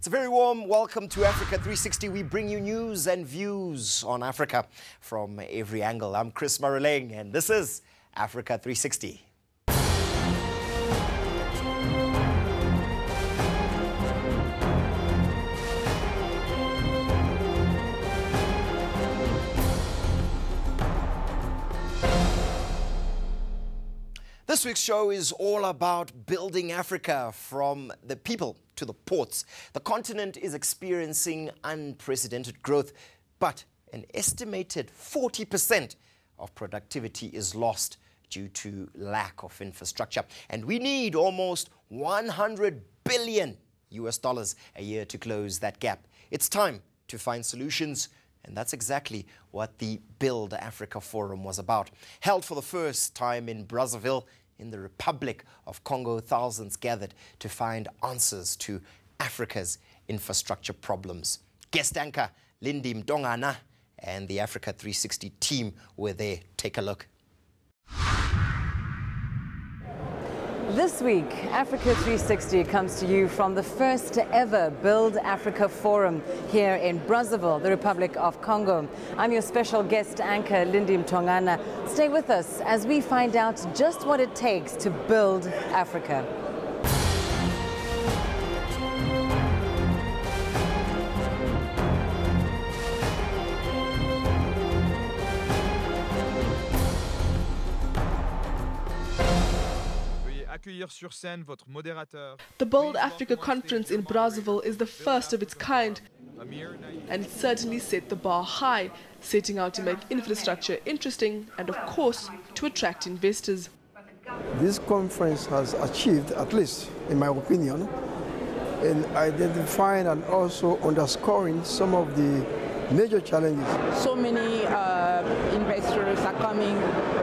It's a very warm welcome to Africa 360. We bring you news and views on Africa from every angle. I'm Chris Maruleng, and this is Africa 360. This week's show is all about building Africa from the people to the ports. The continent is experiencing unprecedented growth, but an estimated 40% of productivity is lost due to lack of infrastructure. And we need almost $100 billion a year to close that gap. It's time to find solutions. And that's exactly what the Build Africa Forum was about. Held for the first time in Brazzaville, in the Republic of Congo, thousands gathered to find answers to Africa's infrastructure problems. Guest anchor Lindi Mtongana and the Africa 360 team were there. Take a look. This week, Africa 360 comes to you from the first ever Build Africa Forum here in Brazzaville, the Republic of Congo. I'm your special guest anchor, Lindi Mtongana. Stay with us as we find out just what it takes to build Africa. The Build Africa Conference in Brazzaville is the first of its kind, and it certainly set the bar high, setting out to make infrastructure interesting and, of course, to attract investors. This conference has achieved, at least in my opinion, in identifying and also underscoring some of the major challenges. So many investors are coming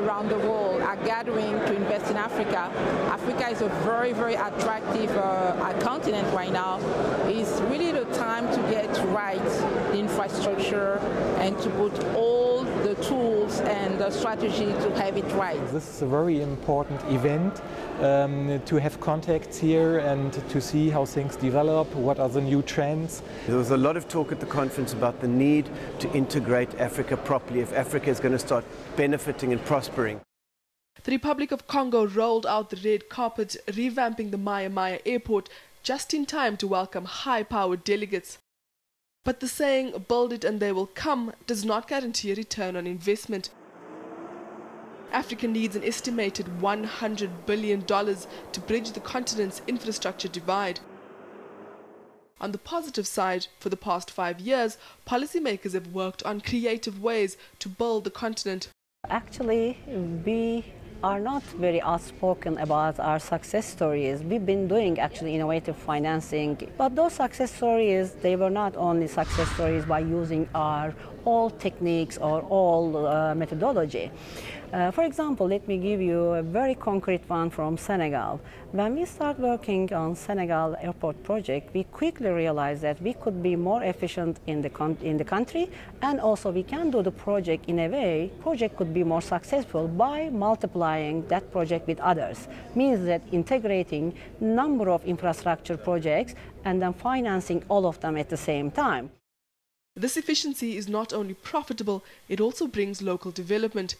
around the world, are gathering to invest in Africa. Africa is a very, very attractive continent right now. It's really the time to get right the infrastructure and to put all the tools and the strategy to have it right. This is a very important event to have contacts here and to see how things develop, what are the new trends. There was a lot of talk at the conference about the need to integrate Africa properly if Africa is going to start benefiting and prospering. The Republic of Congo rolled out the red carpet, revamping the Maya Maya airport just in time to welcome high-powered delegates. But the saying, "build it and they will come," does not guarantee a return on investment. Africa needs an estimated $100 billion to bridge the continent's infrastructure divide. On the positive side, for the past 5 years, policymakers have worked on creative ways to build the continent. Actually, we are not very outspoken about our success stories. We've been doing actually innovative financing, but those success stories, they were not only success stories by using our old techniques or old methodology. For example, let me give you a very concrete one from Senegal. When we start working on Senegal airport project, we quickly realized that we could be more efficient in the country, and also we can do the project in a way, project could be more successful by multiplying that project with others. Means that integrating number of infrastructure projects and then financing all of them at the same time. This efficiency is not only profitable, it also brings local development.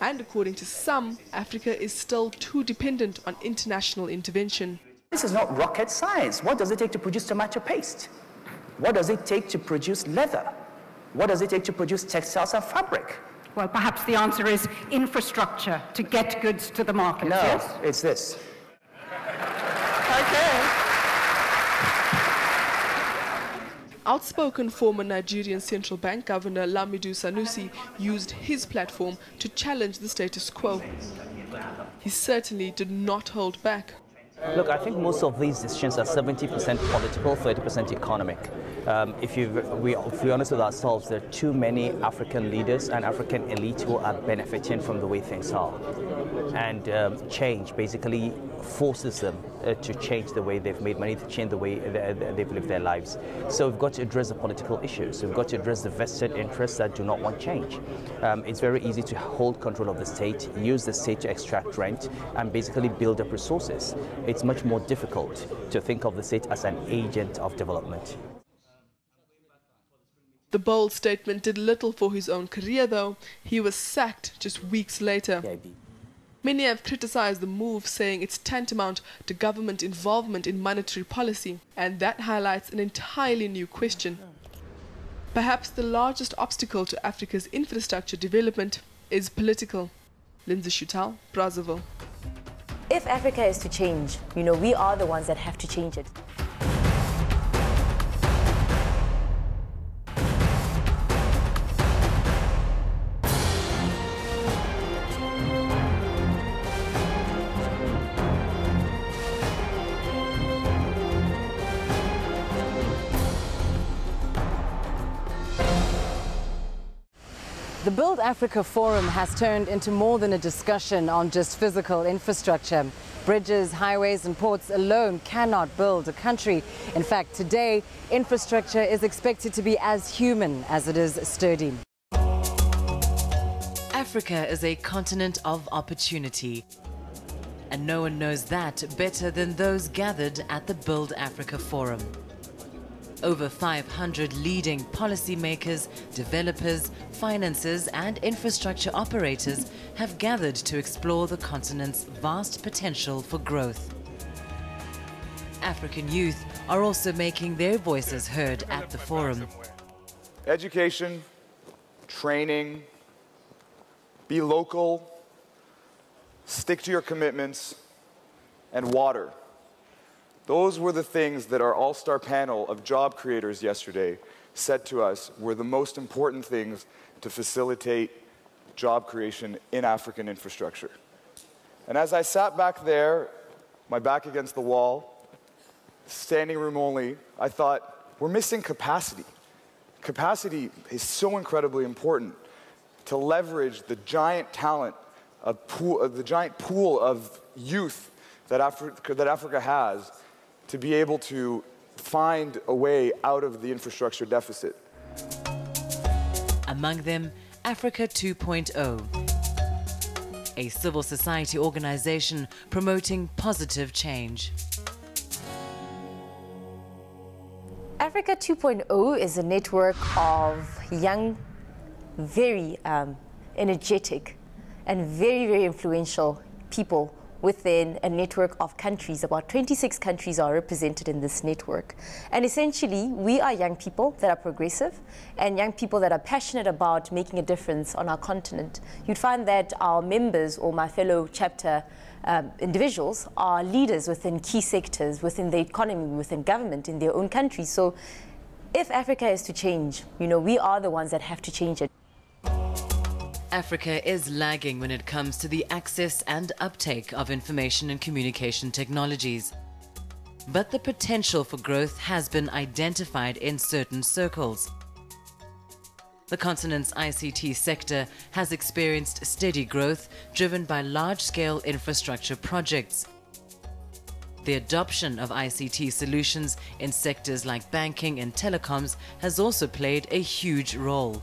And according to some, Africa is still too dependent on international intervention. This is not rocket science. What does it take to produce tomato paste? What does it take to produce leather? What does it take to produce textiles and fabric? Well, perhaps the answer is infrastructure to get goods to the market. No, yes? It's this. Okay. Outspoken former Nigerian Central Bank Governor Lamido Sanusi used his platform to challenge the status quo. He certainly did not hold back. Look, I think most of these decisions are 70% political, 30% economic. If we're honest with ourselves, there are too many African leaders and African elite who are benefiting from the way things are. And change basically forces them to change the way they've made money, to change the way they've lived their lives. So we've got to address the political issues. We've got to address the vested interests that do not want change. It's very easy to hold control of the state, use the state to extract rent, and basically build up resources. it's much more difficult to think of the state as an agent of development. The bold statement did little for his own career, though. He was sacked just weeks later. Many have criticized the move, saying it's tantamount to government involvement in monetary policy, and that highlights an entirely new question. Perhaps the largest obstacle to Africa's infrastructure development is political. Lindsay Shutal, Brazzaville. If Africa is to change, you know, we are the ones that have to change it. The Build Africa Forum has turned into more than a discussion on just physical infrastructure. Bridges, highways and ports alone cannot build a country. In fact, today, infrastructure is expected to be as human as it is sturdy. Africa is a continent of opportunity. And no one knows that better than those gathered at the Build Africa Forum. Over 500 leading policymakers, developers, financiers and infrastructure operators have gathered to explore the continent's vast potential for growth. African youth are also making their voices heard at the forum. Education, training, be local, stick to your commitments, and water. Those were the things that our all-star panel of job creators yesterday said to us were the most important things to facilitate job creation in African infrastructure. And as I sat back there, my back against the wall, standing room only, I thought, we're missing capacity. Capacity is so incredibly important to leverage the giant talent, the giant pool of youth that Africa has, to be able to find a way out of the infrastructure deficit. Among them, Africa 2.0, a civil society organization promoting positive change. Africa 2.0 is a network of young, very energetic and very, very influential people within a network of countries. About 26 countries are represented in this network. And essentially, we are young people that are progressive and young people that are passionate about making a difference on our continent. You'd find that our members or my fellow chapter individuals are leaders within key sectors, within the economy, within government, in their own countries. So if Africa is to change, you know, we are the ones that have to change it. Africa is lagging when it comes to the access and uptake of information and communication technologies. But the potential for growth has been identified in certain circles. The continent's ICT sector has experienced steady growth driven by large-scale infrastructure projects. The adoption of ICT solutions in sectors like banking and telecoms has also played a huge role.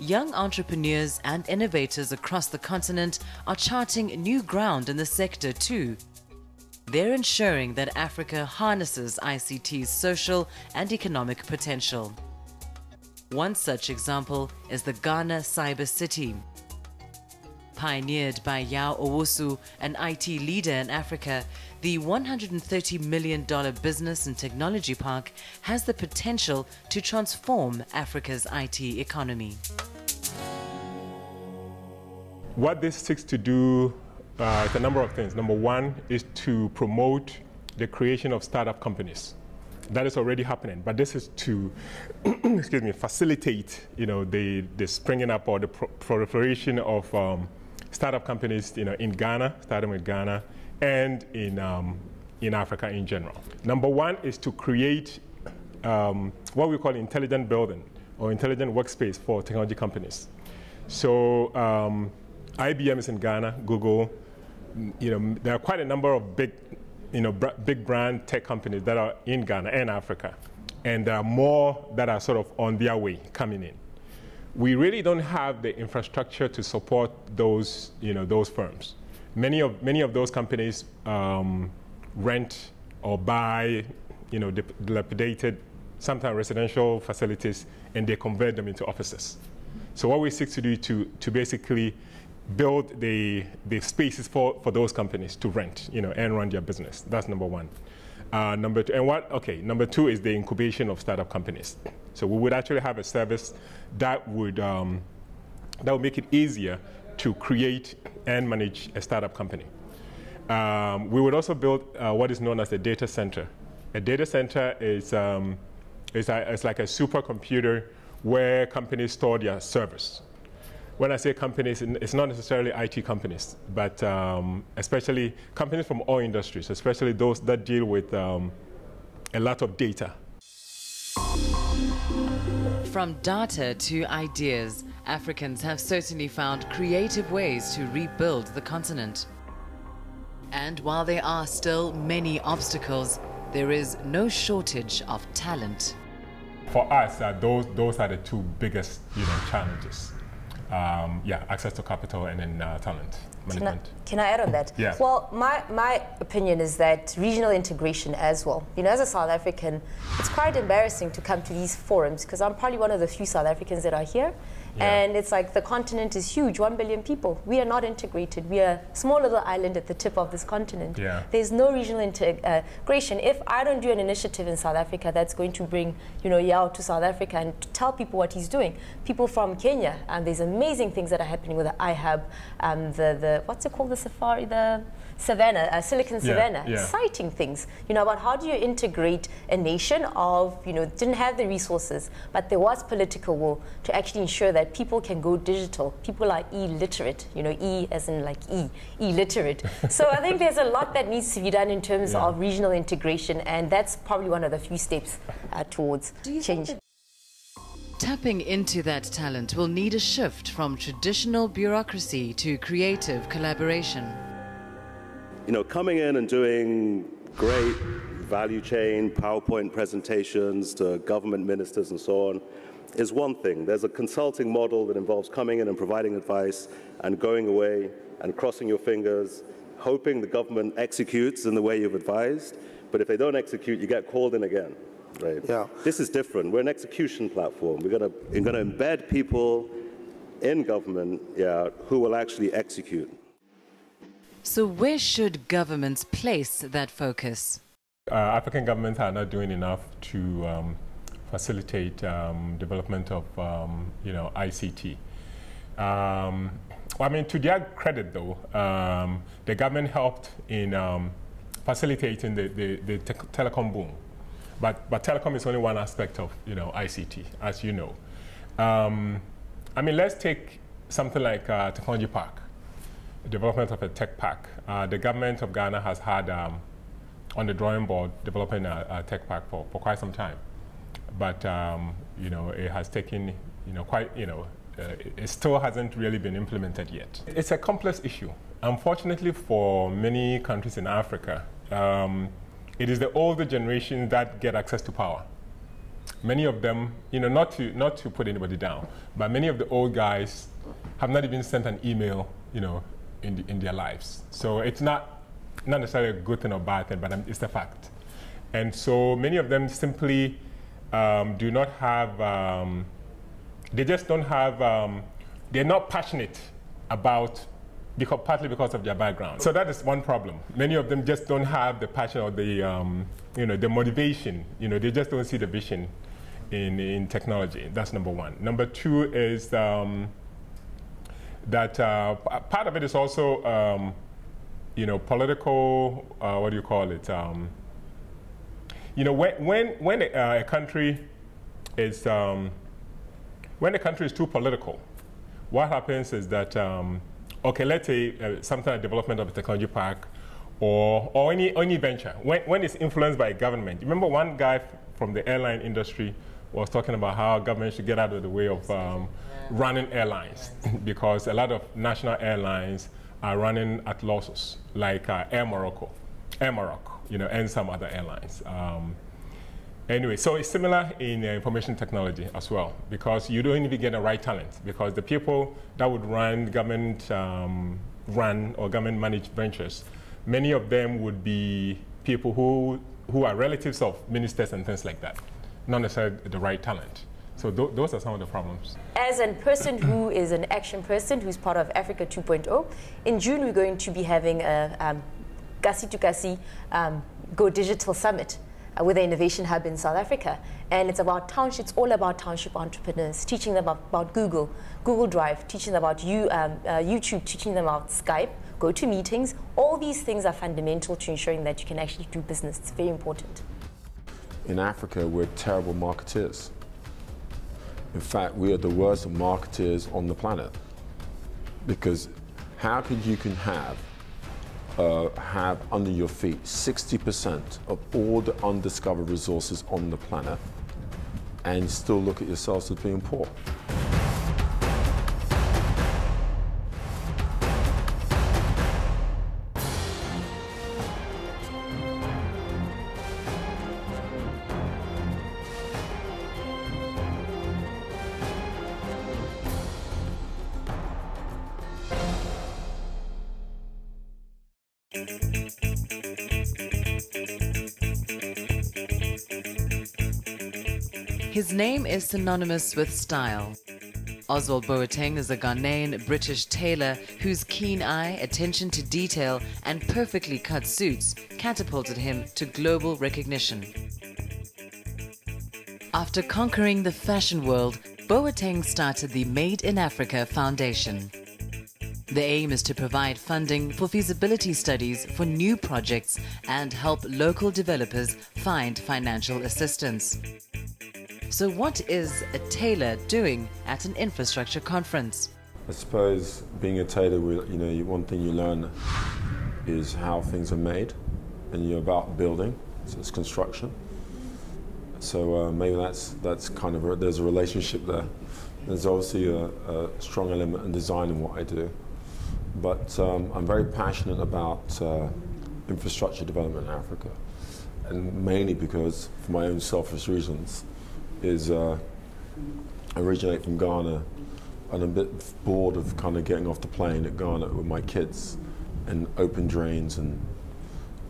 Young entrepreneurs and innovators across the continent are charting new ground in the sector too. They're ensuring that Africa harnesses ICT's social and economic potential. One such example is the Ghana Cyber City. Pioneered by Yao Owusu, an IT leader in Africa, the $130 million business and technology park has the potential to transform Africa's IT economy. What this seeks to do is a number of things. Number one is to promote the creation of startup companies. That is already happening, but this is to excuse me, facilitate, you know, the springing up or the proliferation of startup companies, you know, in Ghana, starting with Ghana, and in Africa in general. Number one is to create what we call intelligent building or intelligent workspace for technology companies. So IBM is in Ghana, Google, you know, there are quite a number of big, you know, big brand tech companies that are in Ghana and Africa, and there are more that are sort of on their way coming in. We really don't have the infrastructure to support those, you know, those firms. many of those companies rent or buy, you know, dilapidated, sometimes residential facilities, and they convert them into offices. So what we seek to do to basically build the spaces for those companies to rent, you know, and run their business. That's number one. Number two is the incubation of startup companies. So we would actually have a service that would make it easier to create and manage a startup company. We would also build what is known as a data center. A data center is like a supercomputer where companies store their servers. When I say companies, it's not necessarily IT companies, but especially companies from all industries, especially those that deal with a lot of data. From data to ideas, Africans have certainly found creative ways to rebuild the continent. And while there are still many obstacles, there is no shortage of talent. For us, those are the two biggest, you know, challenges. Access to capital and then talent management. Can I add on that? Yeah. Well, my opinion is that regional integration as well. You know, as a South African, it's quite embarrassing to come to these forums because I'm probably one of the few South Africans that are here. Yeah. And it's like the continent is huge, 1 billion people. We are not integrated. We are a small little island at the tip of this continent. Yeah. There's no regional integration. If I don't do an initiative in South Africa that's going to bring, you know, Yao to South Africa and tell people what he's doing, people from Kenya, and there's amazing things that are happening with the IHUB, what's it called, the safari, the Savannah, Silicon Savannah, yeah. Exciting things, you know, about how do you integrate a nation of, you know, didn't have the resources, but there was political will to actually ensure that people can go digital. People are illiterate, you know, E as in like E, illiterate. So I think there's a lot that needs to be done in terms yeah. of regional integration, and that's probably one of the few steps towards change. Tapping into that talent will need a shift from traditional bureaucracy to creative collaboration. You know, coming in and doing great value chain, PowerPoint presentations to government ministers and so on, is one thing. There's a consulting model that involves coming in and providing advice and going away and crossing your fingers, hoping the government executes in the way you've advised, but if they don't execute, you get called in again. Right? Yeah. This is different. We're an execution platform. We're going to embed people in government, yeah, who will actually execute. So where should governments place that focus? African governments are not doing enough to facilitate development of, you know, ICT. I mean, to their credit, though, the government helped in facilitating the telecom boom. But telecom is only one aspect of, you know, ICT, as you know. I mean, let's take something like Teconji Park, the development of a tech park. The government of Ghana has had on the drawing board developing a tech park for quite some time. But you know, it has taken, you know, quite, you know, it still hasn't really been implemented yet. It's a complex issue. Unfortunately, for many countries in Africa, it is the older generation that get access to power. Many of them, you know, not to put anybody down, but many of the old guys have not even sent an email, you know, in their lives. So it's not necessarily a good thing or bad thing, but it's a fact. And so many of them simply do not have, they just don't have, they're not passionate about, partly because of their background. So that is one problem. Many of them just don't have the passion or the, you know, the motivation. You know, they just don't see the vision in technology. That's number one. Number two is that part of it is also, you know, political, what do you call it? You know, when a country is when a country is too political, what happens is that okay, let's say something like development of a technology park or any venture when it's influenced by government. Remember, one guy from the airline industry was talking about how government should get out of the way of running airlines because a lot of national airlines are running at losses, like Air Morocco. You know, and some other airlines. Anyway, so it's similar in information technology as well, because you don't even get the right talent, because the people that would run government run or government managed ventures, many of them would be people who are relatives of ministers and things like that, not necessarily the right talent. So those are some of the problems. As a person who is an action person, who's part of Africa 2.0, in June we're going to be having a Kasi to Kasi Go Digital Summit with the Innovation Hub in South Africa. And it's about townships, all about township entrepreneurs, teaching them about Google, Google Drive, teaching them about YouTube, teaching them about Skype, go to meetings. All these things are fundamental to ensuring that you can actually do business. It's very important. In Africa, we're terrible marketeers. In fact, we are the worst marketeers on the planet. Because how could you have under your feet 60% of all the undiscovered resources on the planet and still look at yourselves as being poor? His name is synonymous with style. Oswald Boateng is a Ghanaian-British tailor whose keen eye, attention to detail, and perfectly cut suits catapulted him to global recognition. After conquering the fashion world, Boateng started the Made in Africa Foundation. The aim is to provide funding for feasibility studies for new projects and help local developers find financial assistance. So what is a tailor doing at an infrastructure conference? I suppose being a tailor, you know, one thing you learn is how things are made, and you're about building, so it's construction. So maybe that's kind of, there's a relationship there. There's obviously a strong element in design in what I do. But I'm very passionate about infrastructure development in Africa, and mainly because, for my own selfish reasons, I originate from Ghana, and I'm a bit bored of kind of getting off the plane at Ghana with my kids, and open drains, and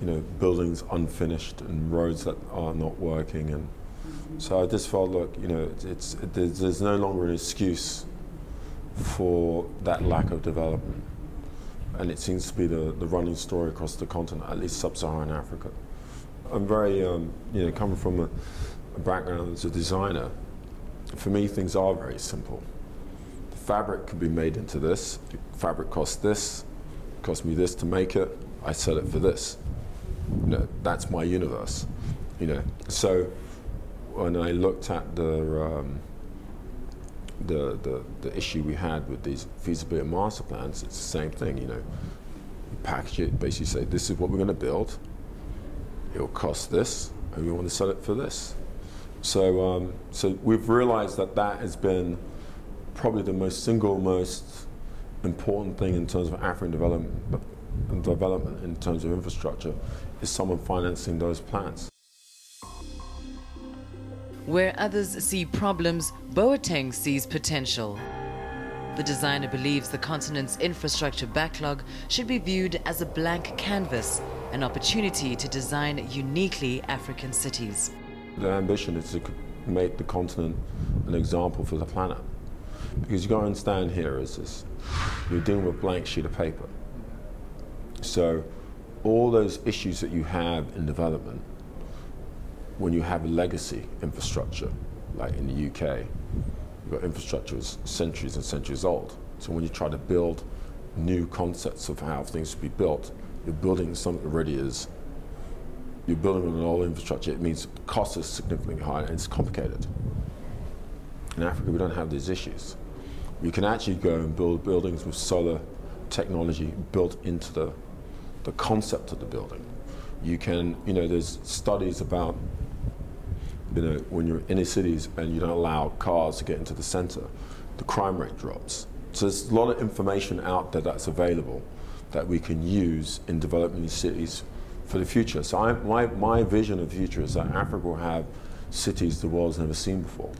you know, buildings unfinished, and roads that are not working, and so I just felt, look, you know, there's no longer an excuse for that lack of development. And it seems to be the running story across the continent, at least sub-Saharan Africa. I'm very, you know, coming from a background as a designer, for me things are very simple. The fabric could be made into this, the fabric costs this, it cost me this to make it, I sell it for this. You know, that's my universe, you know. So when I looked at the issue we had with these feasibility master plans, it's the same thing, you know. You package it, basically say, this is what we're going to build, it'll cost this, and we want to sell it for this. So, so we've realized that that has been probably the single most important thing in terms of African development, in terms of infrastructure, is someone financing those plans. Where others see problems, Boateng sees potential. The designer believes the continent's infrastructure backlog should be viewed as a blank canvas, an opportunity to design uniquely African cities. The ambition is to make the continent an example for the planet. Because you've got to understand here is this, you're dealing with a blank sheet of paper. So all those issues that you have in development, when you have a legacy infrastructure, like in the UK, you've got infrastructure that's centuries and centuries old. So when you try to build new concepts of how things should be built, you're building something that already is, you're building on an old infrastructure. It means cost is significantly higher and it's complicated. In Africa, we don't have these issues. You can actually go and build buildings with solar technology built into the concept of the building. You can, you know, there's studies about, you know, when you're in inner cities and you don't allow cars to get into the center, the crime rate drops. So there's a lot of information out there that's available that we can use in developing these cities for the future. So my vision of the future is that Africa will have cities the world's never seen before.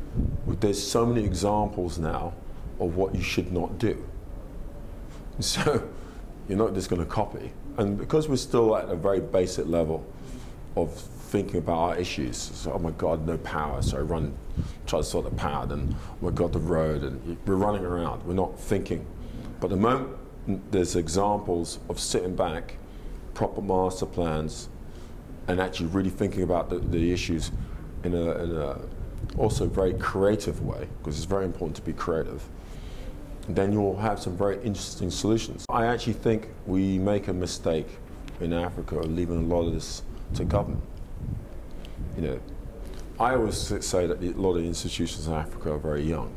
There's so many examples now of what you should not do. So You're not just going to copy. And because we're still at a very basic level of thinking about our issues, so, oh my God, no power, so I run, try to sort the power, then oh my God, the road, and we're running around, we're not thinking. But the moment there's examples of sitting back, proper master plans, and actually really thinking about the issues in a also very creative way, because it's very important to be creative, then you'll have some very interesting solutions. I actually think we make a mistake in Africa of leaving a lot of this to government. You know, I always say that a lot of the institutions in Africa are very young,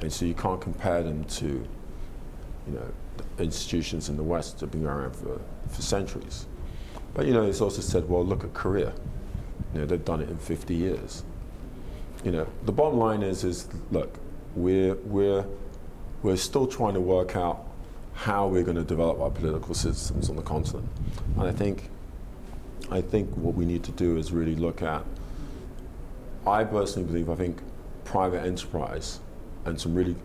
and so you can't compare them to, you know, the institutions in the West that have been around for centuries. But you know, it's also said, well, look at Korea. You know, they've done it in 50 years. You know, the bottom line is look, we're still trying to work out how we're going to develop our political systems on the continent. And I think what we need to do is really look at, I personally believe, I think private enterprise and some really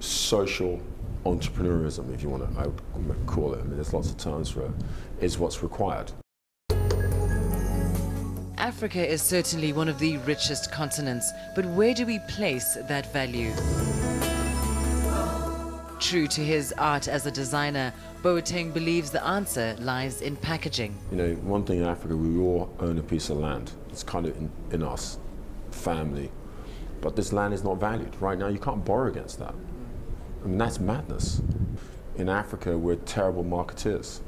social entrepreneurism, if you want to call it, I mean there's lots of terms for it, is what's required. Africa is certainly one of the richest continents, but where do we place that value? True to his art as a designer, Boateng believes the answer lies in packaging. You know, one thing in Africa, we all own a piece of land. It's kind of in us, family. But this land is not valued. Right now, you can't borrow against that. I mean, that's madness. In Africa, we're terrible marketeers.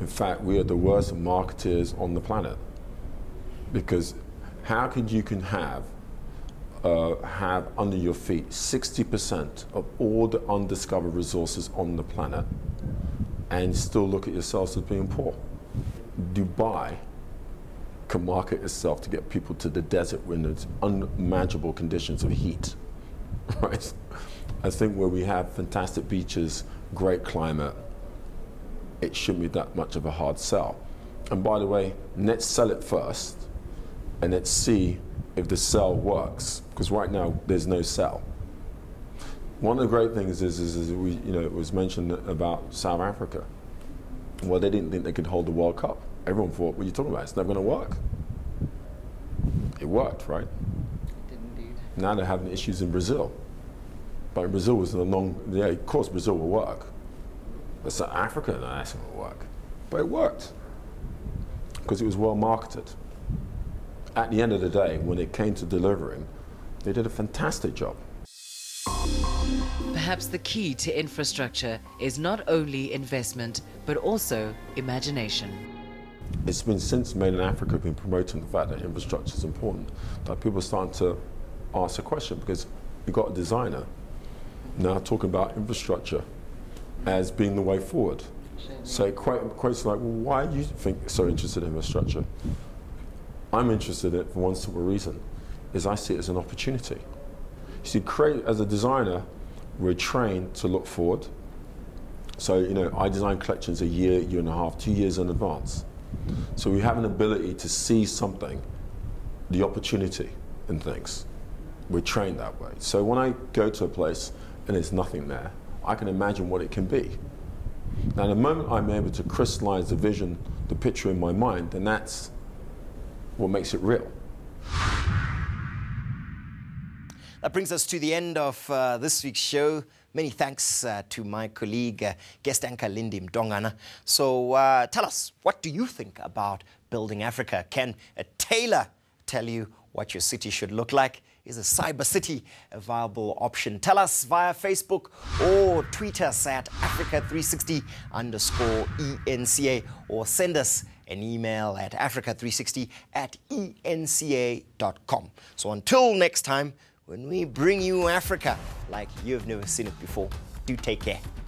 In fact, we are the worst marketeers on the planet. Because how could you can have under your feet 60% of all the undiscovered resources on the planet and still look at yourselves as being poor? Dubai can market itself to get people to the desert when there's unmanageable conditions of heat, right? I think where we have fantastic beaches, great climate, it shouldn't be that much of a hard sell. And by the way, let's sell it first and let's see if the sell works, because right now there's no sell. One of the great things is we, you know, it was mentioned about South Africa. Well, they didn't think they could hold the World Cup. Everyone thought, what are you talking about? It's never going to work. It worked, right? It did indeed. Now they're having issues in Brazil. But Brazil was yeah, of course Brazil will work. But South Africa, that's going to work. But it worked, because it was well marketed. At the end of the day, when it came to delivering, they did a fantastic job. Perhaps the key to infrastructure is not only investment, but also imagination. It's been since Made in Africa been promoting the fact that infrastructure is important, that people are starting to ask a question, because you've got a designer now talking about infrastructure as being the way forward. So it quite like, well, why do you think so interested in infrastructure? I'm interested in it for one simple reason, is I see it as an opportunity. You see, as a designer, we're trained to look forward. So, you know, I design collections a year, year and a half, 2 years in advance. So we have an ability to see something, the opportunity in things. We're trained that way. So when I go to a place and there's nothing there, I can imagine what it can be. Now, the moment I'm able to crystallize the vision, the picture in my mind, then that's what makes it real. That brings us to the end of this week's show. Many thanks to my colleague, guest anchor Lindi Mtongana. So tell us, what do you think about Building Africa? Can a tailor tell you what your city should look like? Is a cyber city a viable option? Tell us via Facebook or tweet us at Africa360_ENCA, or send us an email at Africa360@enca.com. So until next time, when we bring you Africa like you've never seen it before, do take care.